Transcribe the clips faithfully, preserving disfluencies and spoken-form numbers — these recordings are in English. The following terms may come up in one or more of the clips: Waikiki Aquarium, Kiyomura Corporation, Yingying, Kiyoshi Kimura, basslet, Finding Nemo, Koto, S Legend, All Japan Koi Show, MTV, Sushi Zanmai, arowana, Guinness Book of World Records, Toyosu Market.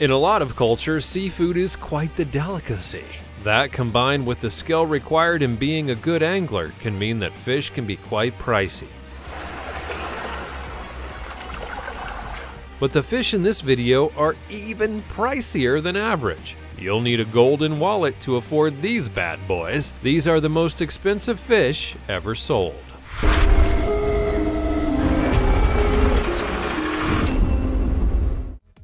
In a lot of cultures, seafood is quite the delicacy. That, combined with the skill required in being a good angler, can mean that fish can be quite pricey. But the fish in this video are even pricier than average. You'll need a golden wallet to afford these bad boys. These are the most expensive fish ever sold.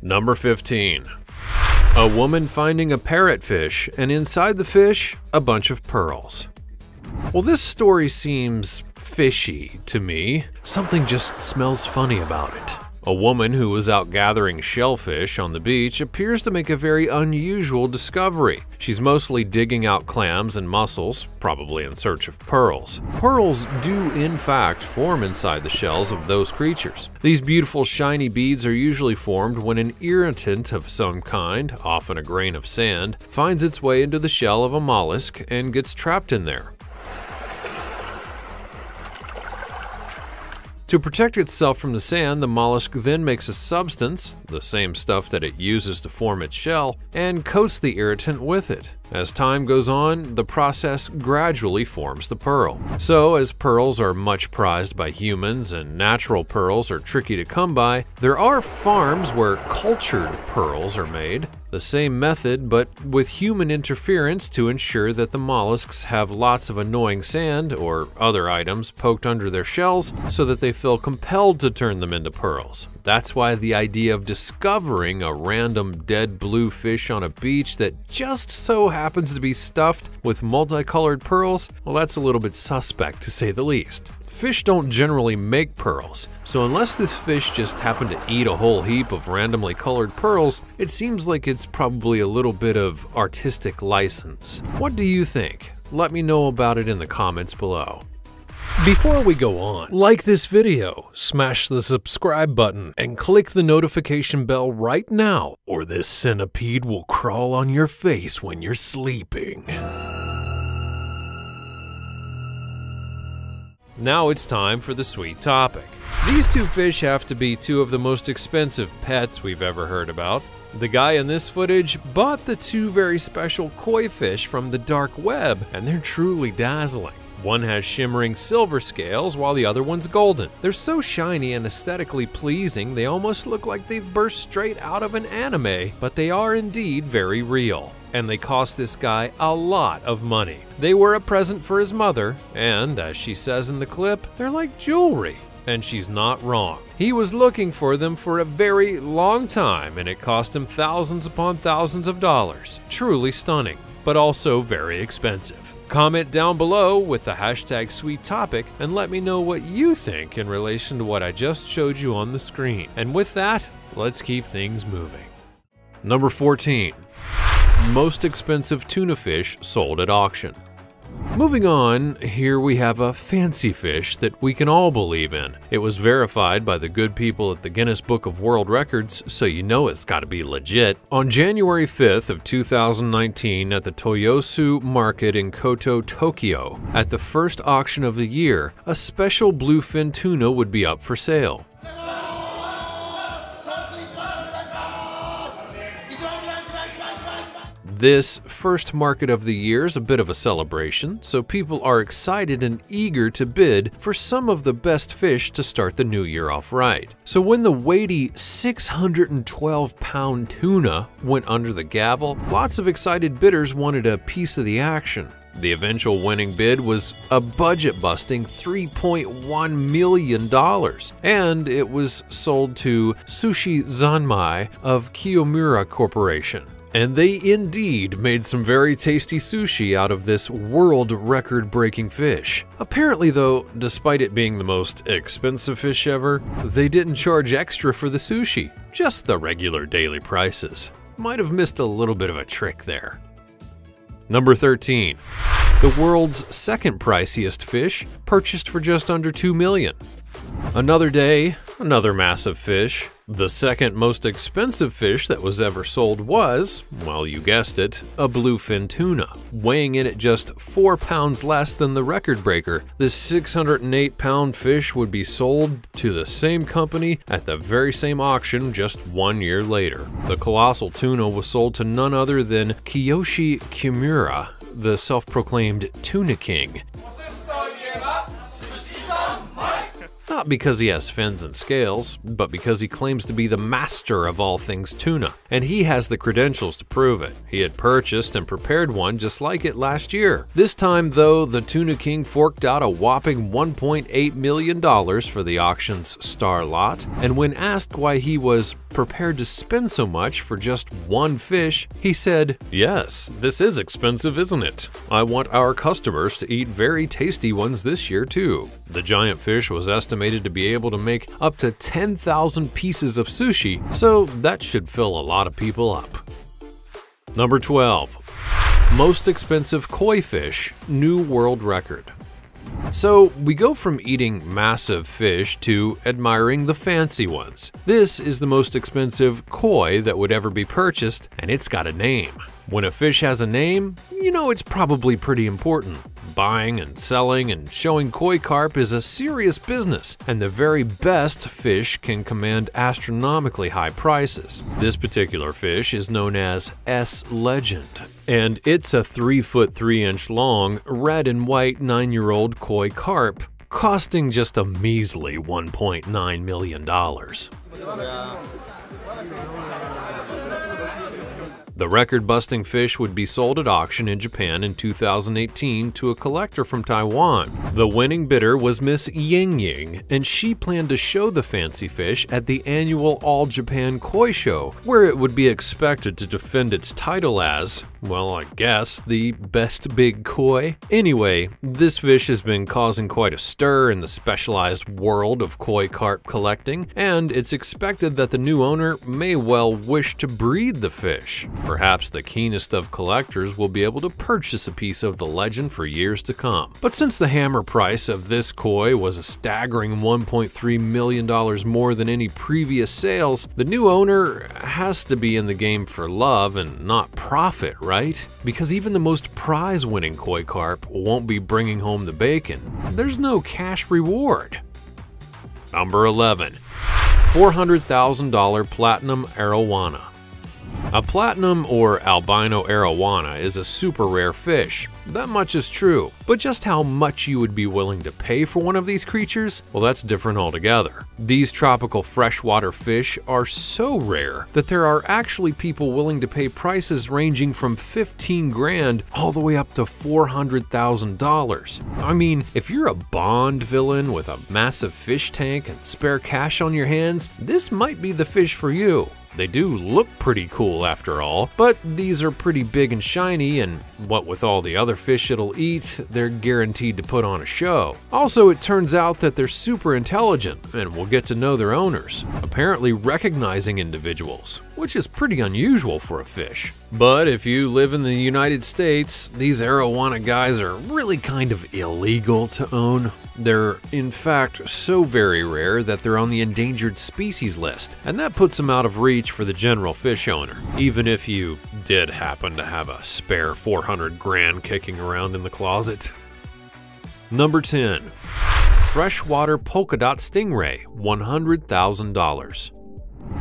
Number fifteen. A woman finding a parrotfish, and inside the fish, a bunch of pearls. Well, this story seems fishy to me. Something just smells funny about it. A woman who was out gathering shellfish on the beach appears to make a very unusual discovery. She's mostly digging out clams and mussels, probably in search of pearls. Pearls do, in fact, form inside the shells of those creatures. These beautiful shiny beads are usually formed when an irritant of some kind, often a grain of sand, finds its way into the shell of a mollusk and gets trapped in there. To protect itself from the sand, the mollusk then makes a substance, the same stuff that it uses to form its shell, and coats the irritant with it. As time goes on, the process gradually forms the pearl. So, as pearls are much prized by humans and natural pearls are tricky to come by, there are farms where cultured pearls are made. The same method, but with human interference to ensure that the mollusks have lots of annoying sand or other items poked under their shells so that they feel compelled to turn them into pearls. That's why the idea of discovering a random dead blue fish on a beach that just so happens to be stuffed with multicolored pearls, well, that's a little bit suspect to say the least. Fish don't generally make pearls, so unless this fish just happened to eat a whole heap of randomly colored pearls, it seems like it's probably a little bit of artistic license. What do you think? Let me know about it in the comments below. Before we go on, like this video, smash the subscribe button, and click the notification bell right now, or this centipede will crawl on your face when you're sleeping. Now it's time for the sweet topic. These two fish have to be two of the most expensive pets we've ever heard about. The guy in this footage bought the two very special koi fish from the dark web, and they're truly dazzling. One has shimmering silver scales while the other one's golden. They're so shiny and aesthetically pleasing they almost look like they've burst straight out of an anime, but they are indeed very real. And they cost this guy a lot of money. They were a present for his mother, and as she says in the clip, they're like jewelry. And she's not wrong. He was looking for them for a very long time, and it cost him thousands upon thousands of dollars. Truly stunning, but also very expensive. Comment down below with the hashtag sweet topic and let me know what you think in relation to what I just showed you on the screen. And with that, let's keep things moving. Number fourteen. Most expensive tuna fish sold at auction. Moving on, here we have a fancy fish that we can all believe in. It was verified by the good people at the Guinness Book of World Records, so you know it's gotta be legit. On January fifth of two thousand nineteen at the Toyosu Market in Koto, Tokyo, at the first auction of the year, a special bluefin tuna would be up for sale. This first market of the year is a bit of a celebration, so people are excited and eager to bid for some of the best fish to start the new year off right. So when the weighty six hundred twelve pound tuna went under the gavel, lots of excited bidders wanted a piece of the action. The eventual winning bid was a budget-busting three point one million dollars, and it was sold to Sushi Zanmai of Kiyomura Corporation. And they indeed made some very tasty sushi out of this world record-breaking fish. Apparently though, despite it being the most expensive fish ever, they didn't charge extra for the sushi, just the regular daily prices. Might have missed a little bit of a trick there. Number thirteen. The world's second priciest fish purchased for just under two million dollars. Another day, another massive fish. The second most expensive fish that was ever sold was, well, you guessed it, a bluefin tuna. Weighing in at just four pounds less than the record breaker, this six hundred eight pound fish would be sold to the same company at the very same auction just one year later. The colossal tuna was sold to none other than Kiyoshi Kimura, the self-proclaimed Tuna King. Not because he has fins and scales, but because he claims to be the master of all things tuna. And he has the credentials to prove it. He had purchased and prepared one just like it last year. This time, though, the Tuna King forked out a whopping one point eight million dollars for the auction's star lot. And when asked why he was prepared to spend so much for just one fish, he said, "Yes, this is expensive, isn't it? I want our customers to eat very tasty ones this year, too." The giant fish was estimated to be able to make up to ten thousand pieces of sushi, so that should fill a lot of people up. Number twelve. Most expensive koi fish, new world record. So we go from eating massive fish to admiring the fancy ones. This is the most expensive koi that would ever be purchased, and it's got a name. When a fish has a name, you know it's probably pretty important. Buying and selling and showing koi carp is a serious business, and the very best fish can command astronomically high prices. This particular fish is known as S Legend, and it's a three foot three inch long, red and white nine year old koi carp, costing just a measly one point nine million dollars. The record-busting fish would be sold at auction in Japan in two thousand eighteen to a collector from Taiwan. The winning bidder was Miss Yingying, and she planned to show the fancy fish at the annual All Japan Koi Show, where it would be expected to defend its title as, well, I guess, the best big koi. Anyway, this fish has been causing quite a stir in the specialized world of koi carp collecting, and it's expected that the new owner may well wish to breed the fish. Perhaps the keenest of collectors will be able to purchase a piece of the legend for years to come. But since the hammer price of this koi was a staggering one point three million dollars more than any previous sales, the new owner has to be in the game for love and not profit, right? Because even the most prize-winning koi carp won't be bringing home the bacon. There's no cash reward. Number eleven. four hundred thousand dollar platinum arowana. A platinum or albino arowana is a super rare fish. That much is true, but just how much you would be willing to pay for one of these creatures? Well, that's different altogether. These tropical freshwater fish are so rare that there are actually people willing to pay prices ranging from fifteen grand all the way up to four hundred thousand dollars. I mean, if you're a Bond villain with a massive fish tank and spare cash on your hands, this might be the fish for you. They do look pretty cool after all, but these are pretty big and shiny, and what with all the other fish it'll eat, they're guaranteed to put on a show. Also, it turns out that they're super intelligent and will get to know their owners, apparently recognizing individuals, which is pretty unusual for a fish. But if you live in the United States, these arowana guys are really kind of illegal to own. They're, in fact, so very rare that they're on the endangered species list, and that puts them out of reach for the general fish owner, even if you did happen to have a spare four hundred grand kicking around in the closet. Number ten. Freshwater polka dot stingray, one hundred thousand dollars.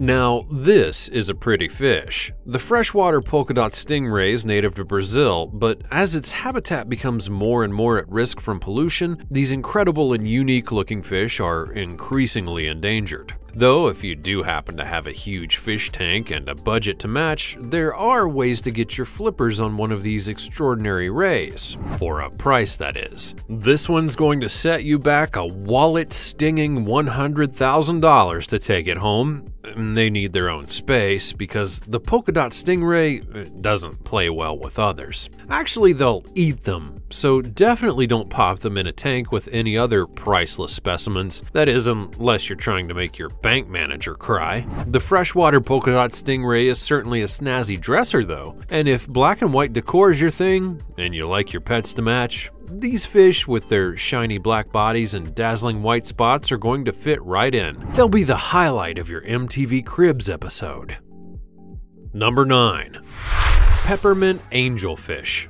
Now, this is a pretty fish. The freshwater polka dot stingray is native to Brazil, but as its habitat becomes more and more at risk from pollution, these incredible and unique-looking fish are increasingly endangered. Though, if you do happen to have a huge fish tank and a budget to match, there are ways to get your flippers on one of these extraordinary rays. For a price, that is. This one's going to set you back a wallet-stinging one hundred thousand dollars to take it home. They need their own space because the polka dot stingray doesn't play well with others. Actually, they'll eat them, so definitely don't pop them in a tank with any other priceless specimens. That is, unless you're trying to make your bank manager cry. The freshwater polka dot stingray is certainly a snazzy dresser, though, and if black and white decor is your thing and you like your pets to match, These fish, with their shiny black bodies and dazzling white spots, are going to fit right in. They'll be the highlight of your M T V Cribs episode. Number nine. Peppermint angelfish.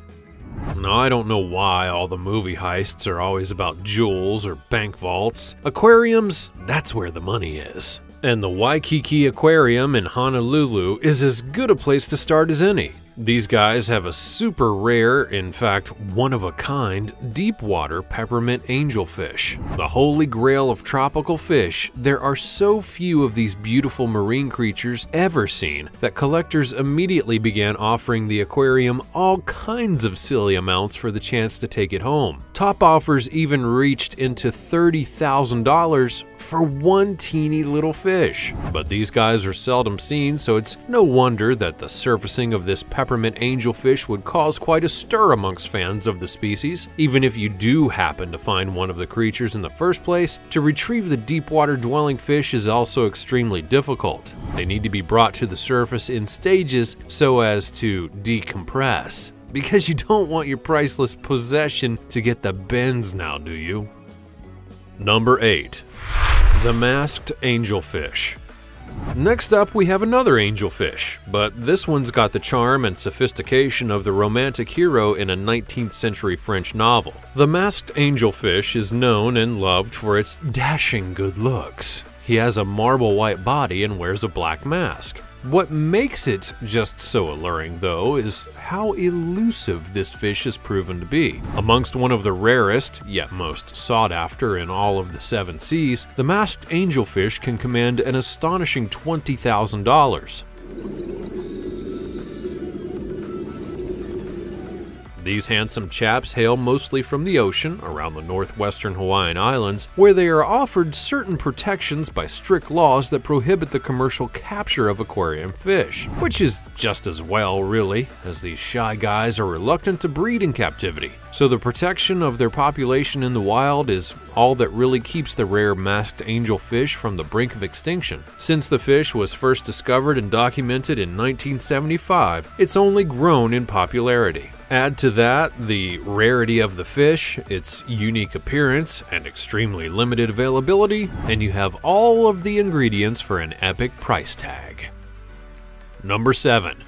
Now, I don't know why all the movie heists are always about jewels or bank vaults. Aquariums, that's where the money is. And the Waikiki Aquarium in Honolulu is as good a place to start as any. These guys have a super rare, in fact, one-of-a-kind, deep-water peppermint angelfish. The holy grail of tropical fish, there are so few of these beautiful marine creatures ever seen that collectors immediately began offering the aquarium all kinds of silly amounts for the chance to take it home. Top offers even reached into thirty thousand dollars for one teeny little fish. But these guys are seldom seen, so it's no wonder that the surfacing of this peppermint Peppermint angelfish would cause quite a stir amongst fans of the species. Even if you do happen to find one of the creatures in the first place, to retrieve the deep water dwelling fish is also extremely difficult. They need to be brought to the surface in stages so as to decompress. Because you don't want your priceless possession to get the bends now, do you? Number eight. The masked angelfish. Next up, we have another angelfish, but this one's got the charm and sophistication of the romantic hero in a nineteenth century French novel. The masked angelfish is known and loved for its dashing good looks. He has a marble white body and wears a black mask. What makes it just so alluring, though, is how elusive this fish has proven to be. Amongst one of the rarest, yet most sought after in all of the seven seas, the masked angelfish can command an astonishing twenty thousand dollars. These handsome chaps hail mostly from the ocean around the northwestern Hawaiian Islands, where they are offered certain protections by strict laws that prohibit the commercial capture of aquarium fish, which is just as well, really, as these shy guys are reluctant to breed in captivity. So the protection of their population in the wild is all that really keeps the rare masked angelfish from the brink of extinction. Since the fish was first discovered and documented in nineteen seventy-five, it's only grown in popularity. Add to that the rarity of the fish, its unique appearance, and extremely limited availability, and you have all of the ingredients for an epic price tag. Number seven.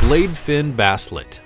Bladefin Basslet.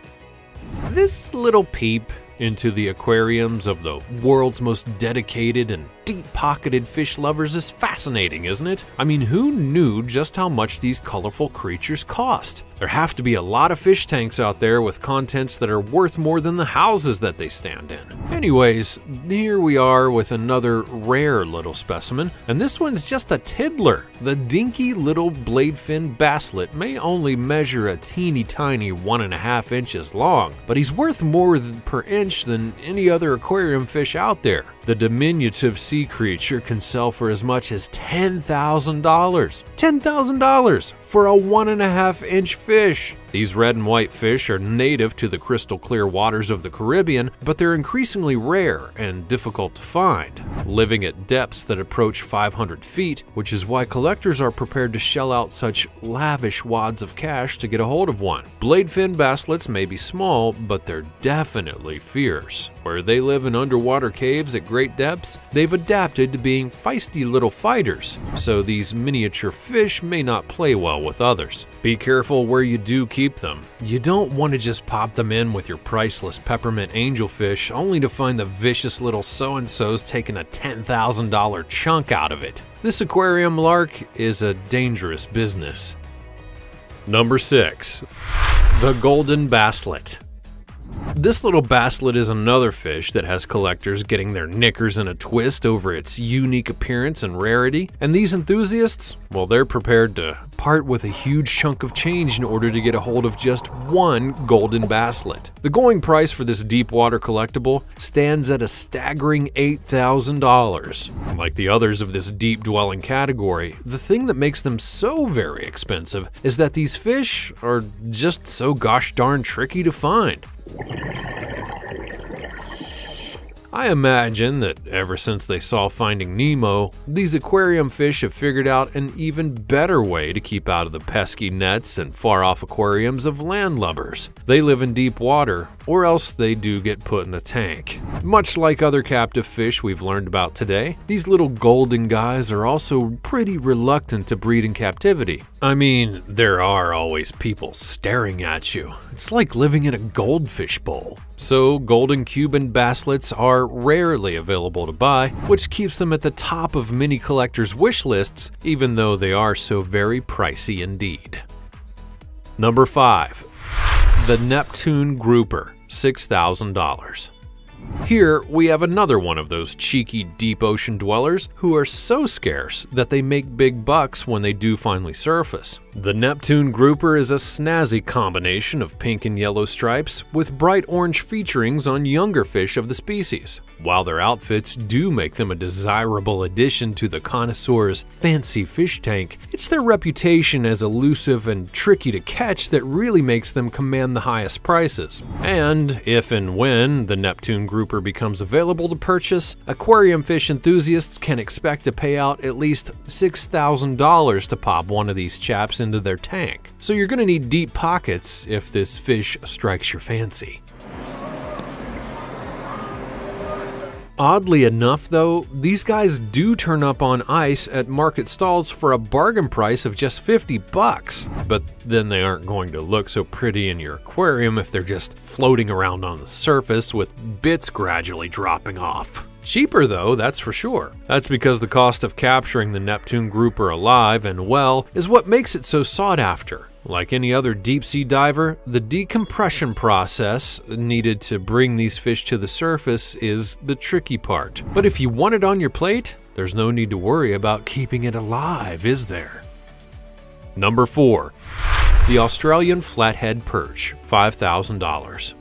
This little peep into the aquariums of the world's most dedicated and deep-pocketed fish lovers is fascinating, isn't it? I mean, who knew just how much these colorful creatures cost? There have to be a lot of fish tanks out there with contents that are worth more than the houses that they stand in. Anyways, here we are with another rare little specimen, and this one's just a tiddler. The dinky little bladefin basslet may only measure a teeny tiny one and a half inches long, but he's worth more per inch than any other aquarium fish out there. The diminutive sea creature can sell for as much as ten thousand dollars. ten thousand dollars for a one and a half inch fish. These red and white fish are native to the crystal clear waters of the Caribbean, but they're increasingly rare and difficult to find, living at depths that approach five hundred feet, which is why collectors are prepared to shell out such lavish wads of cash to get a hold of one. Bladefin basslets may be small, but they're definitely fierce. Where they live in underwater caves at great depths, they've adapted to being feisty little fighters, so these miniature fish may not play well with others. Be careful where you do keep them. You don't want to just pop them in with your priceless peppermint angelfish only to find the vicious little so-and-so's taking a ten thousand dollar chunk out of it. This aquarium lark is a dangerous business. Number six. The golden basslet. This little basslet is another fish that has collectors getting their knickers in a twist over its unique appearance and rarity. And these enthusiasts, well, they're prepared to part with a huge chunk of change in order to get a hold of just one golden basslet. The going price for this deep water collectible stands at a staggering eight thousand dollars. Like the others of this deep dwelling category, the thing that makes them so very expensive is that these fish are just so gosh darn tricky to find. I imagine that ever since they saw Finding Nemo, these aquarium fish have figured out an even better way to keep out of the pesky nets and far-off aquariums of landlubbers. They live in deep water, or else they do get put in a tank. Much like other captive fish we've learned about today, these little golden guys are also pretty reluctant to breed in captivity. I mean, there are always people staring at you. It's like living in a goldfish bowl. So golden Cuban basslets are rarely available to buy, which keeps them at the top of many collectors' wish lists, even though they are so very pricey indeed. Number five. The Neptune Grouper, six thousand dollars. Here we have another one of those cheeky deep ocean dwellers who are so scarce that they make big bucks when they do finally surface. The Neptune Grouper is a snazzy combination of pink and yellow stripes with bright orange featurings on younger fish of the species. While their outfits do make them a desirable addition to the connoisseur's fancy fish tank, it's their reputation as elusive and tricky to catch that really makes them command the highest prices. And if and when the Neptune Grouper becomes available to purchase, aquarium fish enthusiasts can expect to pay out at least six thousand dollars to pop one of these chaps into their tank, so you're gonna need deep pockets if this fish strikes your fancy. Oddly enough though, these guys do turn up on ice at market stalls for a bargain price of just fifty bucks, but then they aren't going to look so pretty in your aquarium if they're just floating around on the surface with bits gradually dropping off. Cheaper though, that's for sure. That's because the cost of capturing the Neptune grouper alive and well is what makes it so sought after. Like any other deep-sea diver, the decompression process needed to bring these fish to the surface is the tricky part. But if you want it on your plate, there's no need to worry about keeping it alive, is there? Number four. The Australian Flathead Perch, five thousand dollars.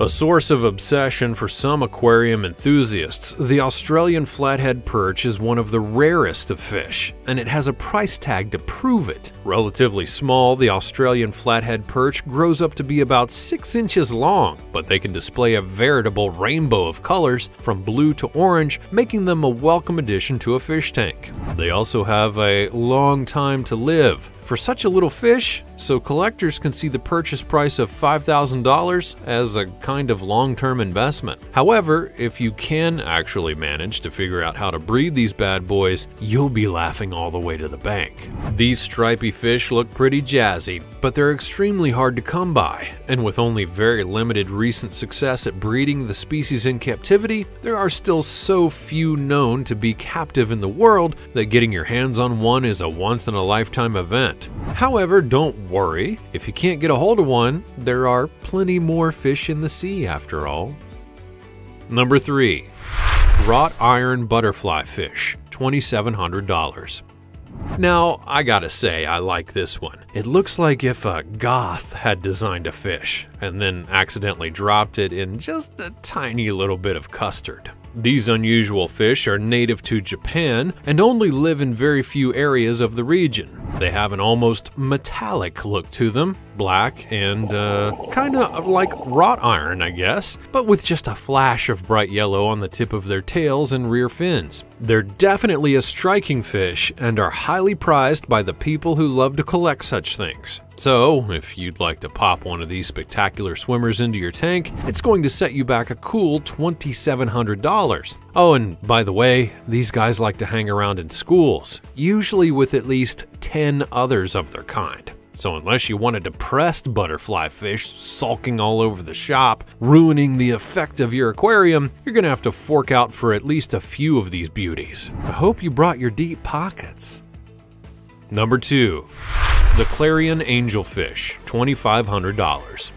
A source of obsession for some aquarium enthusiasts, the Australian flathead perch is one of the rarest of fish, and it has a price tag to prove it. Relatively small, the Australian flathead perch grows up to be about six inches long, but they can display a veritable rainbow of colors from blue to orange, making them a welcome addition to a fish tank. They also have a long time to live for such a little fish, so collectors can see the purchase price of five thousand dollars as a kind of long-term investment. However, if you can actually manage to figure out how to breed these bad boys, you'll be laughing all the way to the bank. These stripy fish look pretty jazzy, but they're extremely hard to come by, and with only very limited recent success at breeding the species in captivity, there are still so few known to be captive in the world that getting your hands on one is a once-in-a-lifetime event. However, don't worry, if you can't get a hold of one, there are plenty more fish in the sea after all. Number three. Wrought Iron Butterfly Fish, twenty-seven hundred dollars. Now, I gotta say, I like this one. It looks like if a goth had designed a fish and then accidentally dropped it in just a tiny little bit of custard. These unusual fish are native to Japan and only live in very few areas of the region. They have an almost metallic look to them, black and uh, kinda like wrought iron, I guess, but with just a flash of bright yellow on the tip of their tails and rear fins. They're definitely a striking fish and are highly prized by the people who love to collect such things. So, if you'd like to pop one of these spectacular swimmers into your tank, it's going to set you back a cool twenty-seven hundred dollars. Oh, and by the way, these guys like to hang around in schools, usually with at least ten others of their kind. So unless you want a depressed butterfly fish sulking all over the shop, ruining the effect of your aquarium, you're gonna have to fork out for at least a few of these beauties. I hope you brought your deep pockets. Number two. The Clarion Angelfish, twenty-five hundred dollars.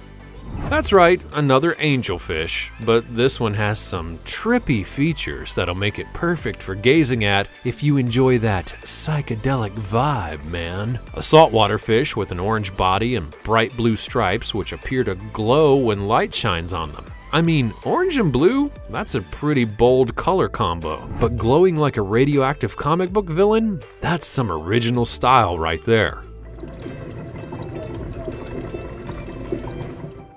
That's right, another angelfish, but this one has some trippy features that'll make it perfect for gazing at if you enjoy that psychedelic vibe, man. A saltwater fish with an orange body and bright blue stripes which appear to glow when light shines on them. I mean, orange and blue? That's a pretty bold color combo. But glowing like a radioactive comic book villain? That's some original style right there.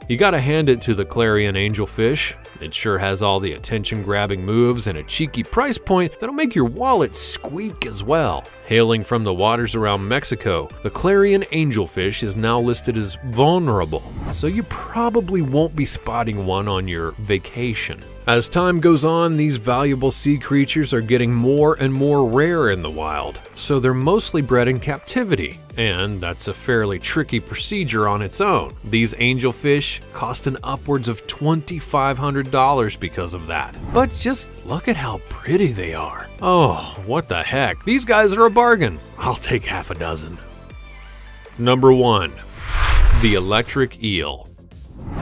You gotta hand it to the Clarion angelfish. It sure has all the attention-grabbing moves and a cheeky price point that'll make your wallet squeak as well. Hailing from the waters around Mexico, the clarion angelfish is now listed as vulnerable, so you probably won't be spotting one on your vacation. As time goes on, these valuable sea creatures are getting more and more rare in the wild, so they're mostly bred in captivity, and that's a fairly tricky procedure on its own. These angelfish cost an upwards of twenty-five hundred dollars because of that. But just look at how pretty they are. Oh, what the heck, these guys are a bargain. I'll take half a dozen. Number one, the electric eel.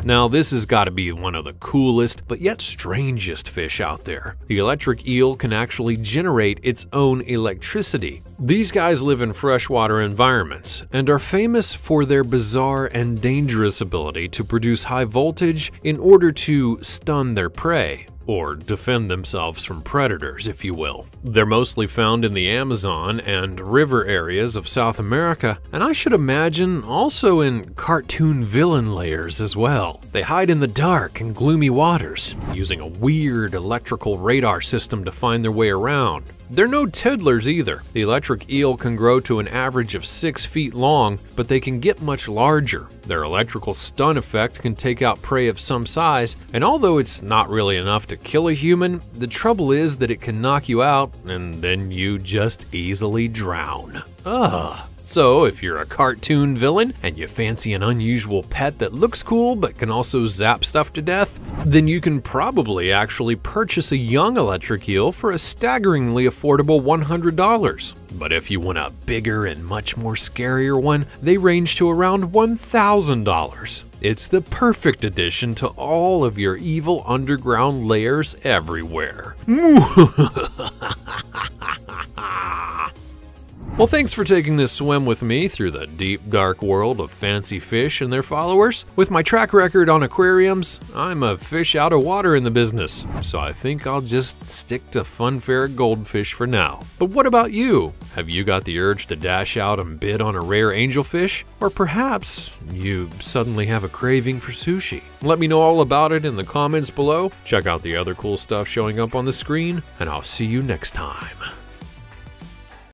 Now this has got to be one of the coolest, but yet strangest fish out there. The electric eel can actually generate its own electricity. These guys live in freshwater environments and are famous for their bizarre and dangerous ability to produce high voltage in order to stun their prey, or defend themselves from predators, if you will. They're mostly found in the Amazon and river areas of South America, and I should imagine also in cartoon villain lairs as well. They hide in the dark and gloomy waters, using a weird electrical radar system to find their way around. They're no tiddlers either. The electric eel can grow to an average of six feet long, but they can get much larger. Their electrical stun effect can take out prey of some size, and although it's not really enough to kill a human, the trouble is that it can knock you out, and then you just easily drown. Ugh. So if you're a cartoon villain and you fancy an unusual pet that looks cool but can also zap stuff to death, then you can probably actually purchase a young electric eel for a staggeringly affordable one hundred dollars. But if you want a bigger and much more scarier one, they range to around one thousand dollars. It's the perfect addition to all of your evil underground lairs everywhere. Well, thanks for taking this swim with me through the deep, dark world of fancy fish and their followers. With my track record on aquariums, I'm a fish out of water in the business, so I think I'll just stick to funfair goldfish for now. But what about you? Have you got the urge to dash out and bid on a rare angelfish? Or perhaps you suddenly have a craving for sushi? Let me know all about it in the comments below. Check out the other cool stuff showing up on the screen, and I'll see you next time.